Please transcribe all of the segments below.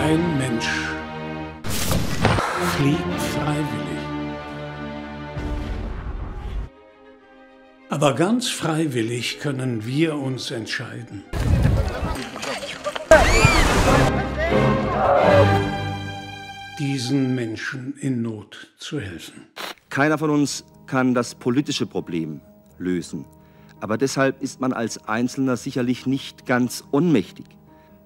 Kein Mensch fliegt freiwillig. Aber ganz freiwillig können wir uns entscheiden. Diesen Menschen in Not zu helfen. Keiner von uns kann das politische Problem lösen. Aber deshalb ist man als Einzelner sicherlich nicht ganz ohnmächtig.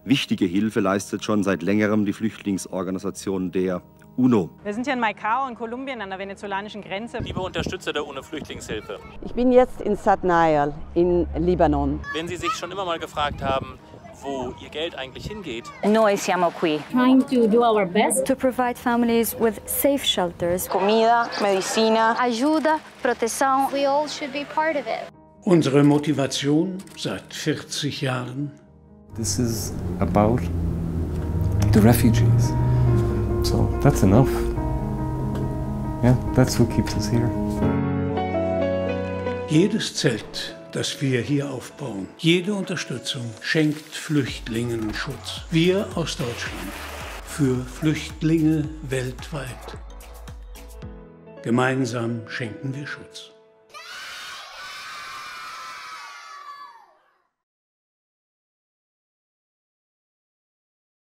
Wichtige Hilfe leistet schon seit längerem die Flüchtlingsorganisation der UNO. Wir sind hier in Maicao in Kolumbien an der venezolanischen Grenze. Liebe Unterstützer der UNO-Flüchtlingshilfe. Ich bin jetzt in Sadnayal in Libanon. Wenn Sie sich schon immer mal gefragt haben, wo Ihr Geld eigentlich hingeht. Noi siamo qui. Trying to do our best to provide families with safe shelters. Comida, medicina, ajuda, protección. We all should be part of it. Unsere Motivation seit 40 Jahren. This is about the refugees. So that's enough. Yeah, that's what keeps us here. Jedes Zelt, das wir hier aufbauen, jede Unterstützung schenkt Flüchtlingen Schutz. Wir aus Deutschland für Flüchtlinge weltweit. Gemeinsam schenken wir Schutz.